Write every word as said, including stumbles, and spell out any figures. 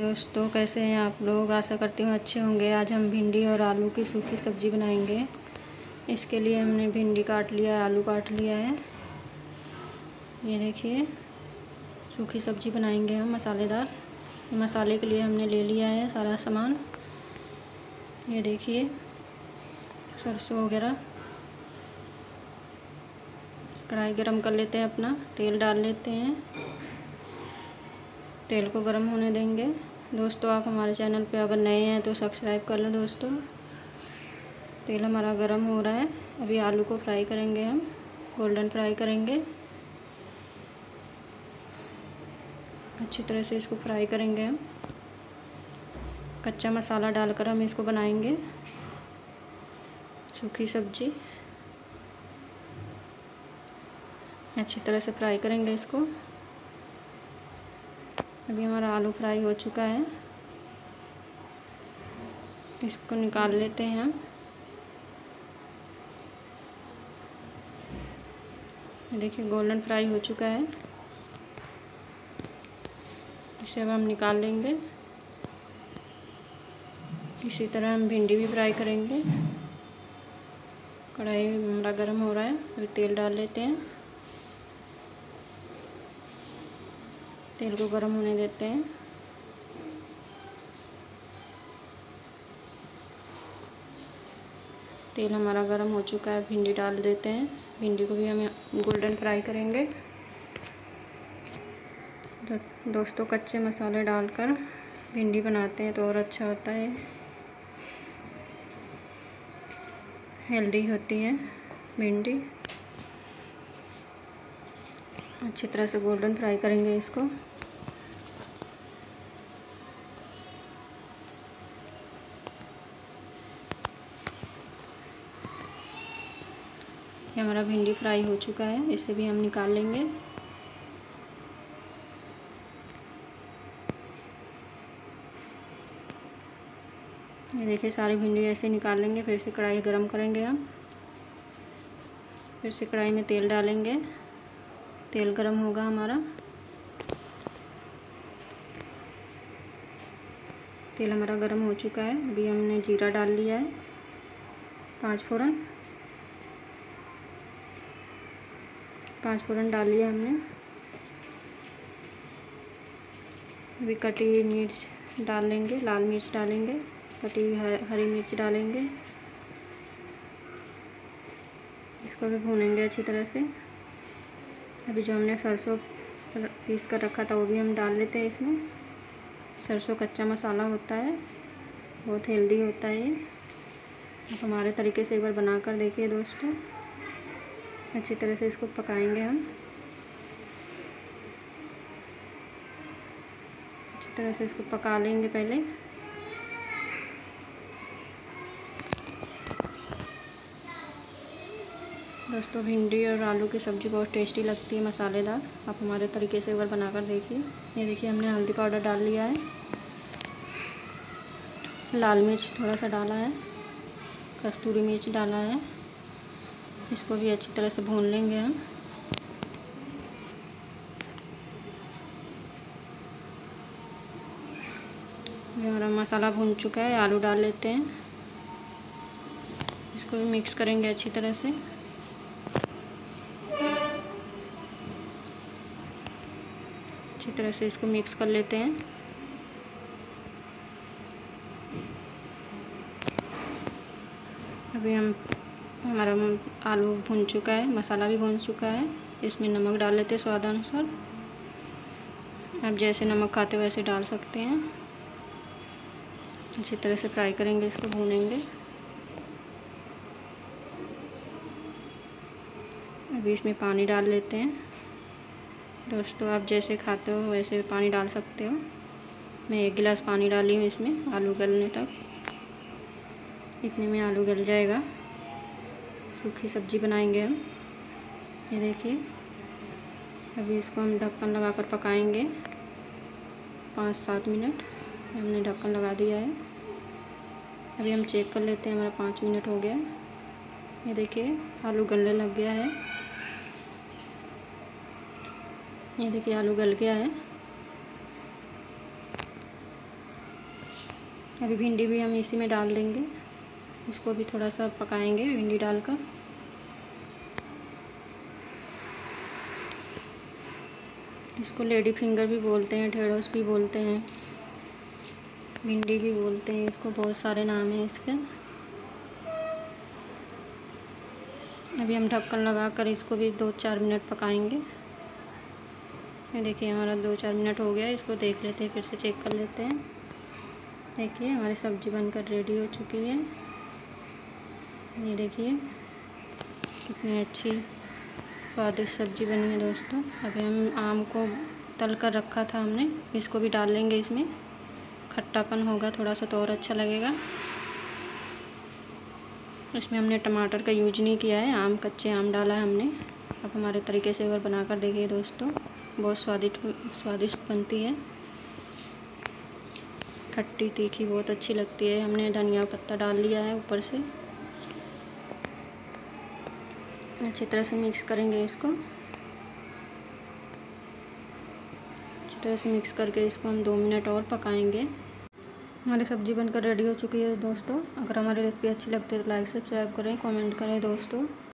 दोस्तों कैसे हैं आप लोग। आशा करती हूँ अच्छे होंगे। आज हम भिंडी और आलू की सूखी सब्ज़ी बनाएंगे। इसके लिए हमने भिंडी काट लिया, आलू काट लिया है। ये देखिए सूखी सब्ज़ी बनाएंगे हम मसालेदार। मसाले के लिए हमने ले लिया है सारा सामान। ये देखिए सरसों वगैरह। कढ़ाई गरम कर लेते हैं, अपना तेल डाल लेते हैं। तेल को गर्म होने देंगे। दोस्तों आप हमारे चैनल पे अगर नए हैं तो सब्सक्राइब कर लें। दोस्तों तेल हमारा गर्म हो रहा है। अभी आलू को फ्राई करेंगे, हम गोल्डन फ्राई करेंगे। अच्छी तरह से इसको फ्राई करेंगे हम। कच्चा मसाला डालकर हम इसको बनाएंगे सूखी सब्जी। अच्छी तरह से फ्राई करेंगे इसको। अभी हमारा आलू फ्राई हो चुका है, इसको निकाल लेते हैं हम। देखिए गोल्डन फ्राई हो चुका है, इसे अब हम निकाल लेंगे। इसी तरह हम भिंडी भी फ्राई करेंगे। कढ़ाई हमारा गर्म हो रहा है, अभी तेल डाल लेते हैं। तेल को गर्म होने देते हैं। तेल हमारा गर्म हो चुका है, भिंडी डाल देते हैं। भिंडी को भी हम गोल्डन फ्राई करेंगे। तो दोस्तों कच्चे मसाले डालकर भिंडी बनाते हैं तो और अच्छा होता है, हेल्दी होती है भिंडी। अच्छी तरह से गोल्डन फ्राई करेंगे इसको। ये हमारा भिंडी फ्राई हो चुका है, इसे भी हम निकाल लेंगे। ये देखिए सारी भिंडी ऐसे निकाल लेंगे। फिर से कढ़ाई गरम करेंगे हम। फिर से कढ़ाई में तेल डालेंगे। तेल गरम होगा हमारा। तेल हमारा गरम हो चुका है। अभी हमने जीरा डाल लिया है, पाँच फोरन पाँच फोरन डाल लिया हमने। अभी कटी हुई मिर्च डाल लेंगे, लाल मिर्च डालेंगे, कटी हुई हरी मिर्च डालेंगे। इसको भी भूनेंगे अच्छी तरह से। अभी जो हमने सरसों पीस कर रखा था वो भी हम डाल लेते हैं इसमें। सरसों कच्चा मसाला होता है, बहुत हेल्दी होता है। आप हमारे तरीके से एक बार बना कर देखिए दोस्तों। अच्छी तरह से इसको पकाएंगे हम। अच्छी तरह से इसको पका लेंगे पहले। दोस्तों भिंडी और आलू की सब्ज़ी बहुत टेस्टी लगती है मसालेदार। आप हमारे तरीके से एक बार बनाकर देखिए। ये देखिए हमने हल्दी पाउडर डाल लिया है, लाल मिर्च थोड़ा सा डाला है, कस्तूरी मिर्च डाला है। इसको भी अच्छी तरह से भून लेंगे हम। ये हमारा मसाला भून चुका है, आलू डाल लेते हैं। इसको भी मिक्स करेंगे अच्छी तरह से। अच्छी तरह से इसको मिक्स कर लेते हैं। अभी हम हमारा आलू भून चुका है, मसाला भी भून चुका है। इसमें नमक डाल लेते हैं स्वाद अनुसार। आप जैसे नमक खाते वैसे डाल सकते हैं। अच्छी तरह से फ्राई करेंगे इसको, भूनेंगे। अभी इसमें पानी डाल लेते हैं। दोस्तों आप जैसे खाते हो वैसे पानी डाल सकते हो। मैं एक गिलास पानी डाली हूँ इसमें, आलू गलने तक। इतने में आलू गल जाएगा। सूखी सब्ज़ी बनाएंगे हम। ये देखिए अभी इसको हम ढक्कन लगाकर पकाएंगे पाँच सात मिनट। हमने ढक्कन लगा दिया है। अभी हम चेक कर लेते हैं, हमारा पाँच मिनट हो गया। ये देखिए आलू गलने लग गया है। ये देखिए आलू गल गया है। अभी भिंडी भी हम इसी में डाल देंगे, इसको भी थोड़ा सा पकाएंगे भिंडी डालकर। इसको लेडी फिंगर भी बोलते हैं, ढेड़ोस भी बोलते हैं, भिंडी भी बोलते हैं, इसको बहुत सारे नाम हैं इसके। अभी हम ढक्कन लगाकर इसको भी दो चार मिनट पकाएंगे। ये देखिए हमारा दो चार मिनट हो गया, इसको देख लेते हैं, फिर से चेक कर लेते हैं। देखिए हमारी सब्ज़ी बनकर रेडी हो चुकी है। ये देखिए कितनी अच्छी स्वादिष्ट सब्ज़ी बनी है दोस्तों। अभी हम आम को तल कर रखा था हमने, इसको भी डाल लेंगे, इसमें खट्टापन होगा थोड़ा सा तो और अच्छा लगेगा। इसमें हमने टमाटर का यूज नहीं किया है, आम कच्चे आम डाला है हमने। अब हमारे तरीके से एक बार बनाकर देखिए दोस्तों, बहुत स्वादिष्ट स्वादिष्ट बनती है, खट्टी तीखी बहुत अच्छी लगती है। हमने धनिया पत्ता डाल लिया है ऊपर से, अच्छी तरह से मिक्स करेंगे इसको, अच्छी तरह से मिक्स करके इसको हम दो मिनट और पकाएंगे। हमारी सब्ज़ी बनकर रेडी हो चुकी है दोस्तों। अगर हमारी रेसिपी अच्छी लगती है तो लाइक सब्सक्राइब करें, कमेंट करें दोस्तों।